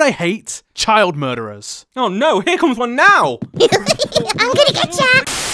what I hate? Child murderers. Oh no, here comes one now! I'm gonna get ya!